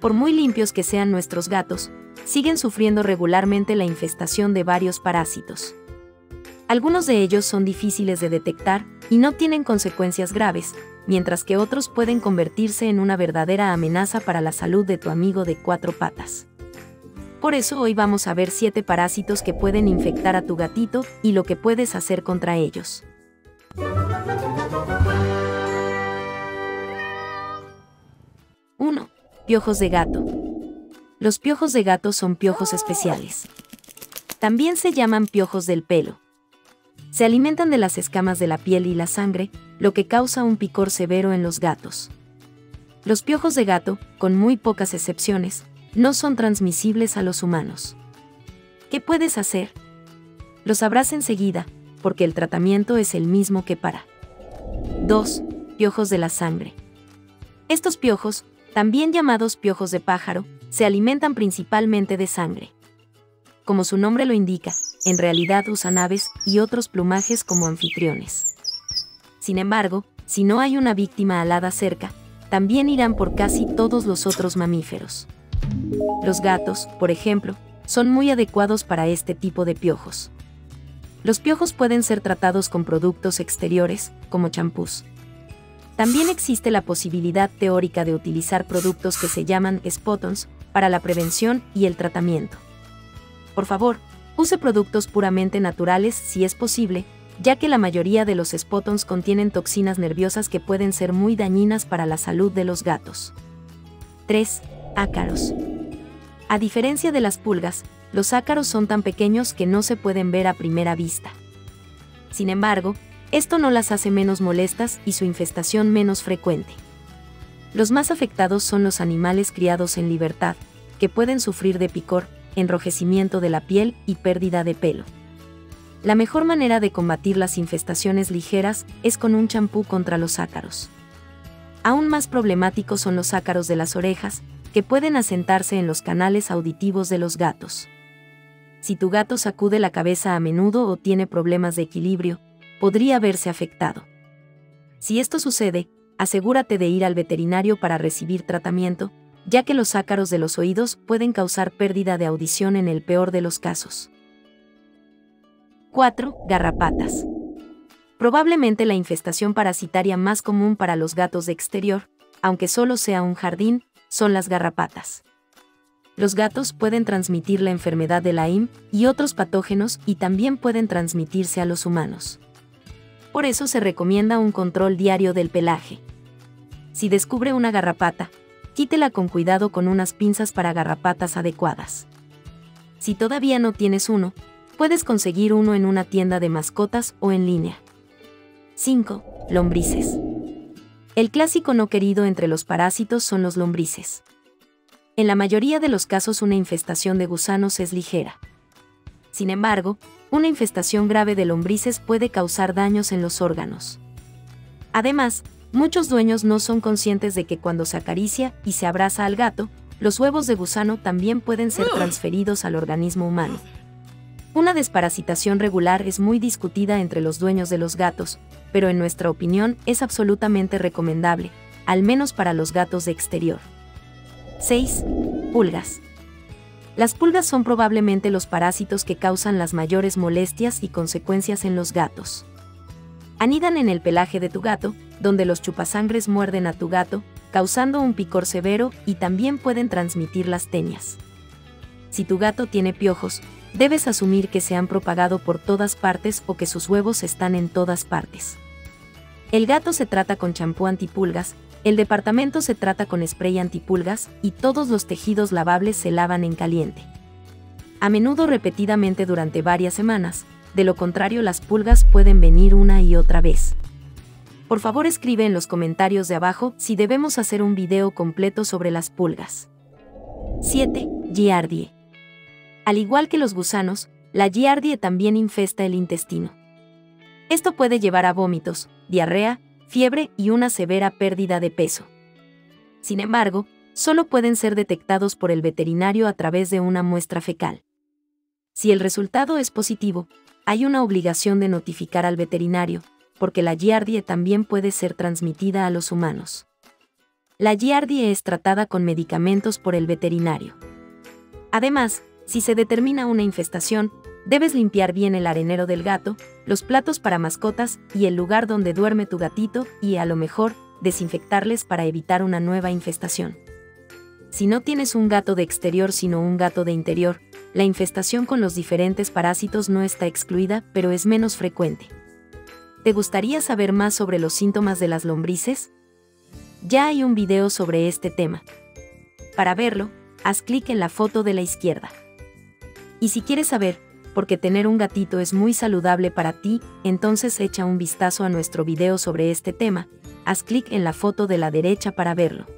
Por muy limpios que sean nuestros gatos, siguen sufriendo regularmente la infestación de varios parásitos. Algunos de ellos son difíciles de detectar y no tienen consecuencias graves, mientras que otros pueden convertirse en una verdadera amenaza para la salud de tu amigo de cuatro patas. Por eso hoy vamos a ver 7 parásitos que pueden infectar a tu gatito y lo que puedes hacer contra ellos. Piojos de gato. Los piojos de gato son piojos especiales. También se llaman piojos del pelo. Se alimentan de las escamas de la piel y la sangre, lo que causa un picor severo en los gatos. Los piojos de gato, con muy pocas excepciones, no son transmisibles a los humanos. ¿Qué puedes hacer? Lo sabrás enseguida, porque el tratamiento es el mismo que para 2. Piojos de la sangre. Estos piojos, también llamados piojos de pájaro, se alimentan principalmente de sangre. Como su nombre lo indica, en realidad usan aves y otros plumajes como anfitriones. Sin embargo, si no hay una víctima alada cerca, también irán por casi todos los otros mamíferos. Los gatos, por ejemplo, son muy adecuados para este tipo de piojos. Los piojos pueden ser tratados con productos exteriores, como champús. También existe la posibilidad teórica de utilizar productos que se llaman spot-ons para la prevención y el tratamiento. Por favor, use productos puramente naturales si es posible, ya que la mayoría de los spot-ons contienen toxinas nerviosas que pueden ser muy dañinas para la salud de los gatos. 3. Ácaros. A diferencia de las pulgas, los ácaros son tan pequeños que no se pueden ver a primera vista. Sin embargo, esto no las hace menos molestas y su infestación menos frecuente. Los más afectados son los animales criados en libertad, que pueden sufrir de picor, enrojecimiento de la piel y pérdida de pelo. La mejor manera de combatir las infestaciones ligeras es con un champú contra los ácaros. Aún más problemáticos son los ácaros de las orejas, que pueden asentarse en los canales auditivos de los gatos. Si tu gato sacude la cabeza a menudo o tiene problemas de equilibrio, podría verse afectado. Si esto sucede, asegúrate de ir al veterinario para recibir tratamiento, ya que los ácaros de los oídos pueden causar pérdida de audición en el peor de los casos. 4. Garrapatas. Probablemente la infestación parasitaria más común para los gatos de exterior, aunque solo sea un jardín, son las garrapatas. Los gatos pueden transmitir la enfermedad de Lyme y otros patógenos y también pueden transmitirse a los humanos. Por eso se recomienda un control diario del pelaje. Si descubre una garrapata, quítela con cuidado con unas pinzas para garrapatas adecuadas. Si todavía no tienes uno, puedes conseguir uno en una tienda de mascotas o en línea. 5. Lombrices. El clásico no querido entre los parásitos son los lombrices. En la mayoría de los casos una infestación de gusanos es ligera. Sin embargo, una infestación grave de lombrices puede causar daños en los órganos. Además, muchos dueños no son conscientes de que cuando se acaricia y se abraza al gato, los huevos de gusano también pueden ser transferidos al organismo humano. Una desparasitación regular es muy discutida entre los dueños de los gatos, pero en nuestra opinión es absolutamente recomendable, al menos para los gatos de exterior. 6. Pulgas. Las pulgas son probablemente los parásitos que causan las mayores molestias y consecuencias en los gatos. Anidan en el pelaje de tu gato, donde los chupasangres muerden a tu gato, causando un picor severo y también pueden transmitir las tenias. Si tu gato tiene piojos, debes asumir que se han propagado por todas partes o que sus huevos están en todas partes. El gato se trata con champú antipulgas, el departamento se trata con spray antipulgas y todos los tejidos lavables se lavan en caliente. A menudo repetidamente durante varias semanas, de lo contrario las pulgas pueden venir una y otra vez. Por favor escribe en los comentarios de abajo si debemos hacer un video completo sobre las pulgas. 7. Giardia. Al igual que los gusanos, la giardia también infesta el intestino. Esto puede llevar a vómitos, diarrea, fiebre y una severa pérdida de peso. Sin embargo, solo pueden ser detectados por el veterinario a través de una muestra fecal. Si el resultado es positivo, hay una obligación de notificar al veterinario, porque la giardia también puede ser transmitida a los humanos. la Giardia es tratada con medicamentos por el veterinario. Además, si se determina una infestación, debes limpiar bien el arenero del gato, los platos para mascotas y el lugar donde duerme tu gatito y, a lo mejor, desinfectarles para evitar una nueva infestación. Si no tienes un gato de exterior sino un gato de interior, la infestación con los diferentes parásitos no está excluida, pero es menos frecuente. ¿Te gustaría saber más sobre los síntomas de las lombrices? Ya hay un video sobre este tema. Para verlo, haz clic en la foto de la izquierda. Y si quieres saber por qué tener un gatito es muy saludable para ti, entonces echa un vistazo a nuestro video sobre este tema, haz clic en la foto de la derecha para verlo.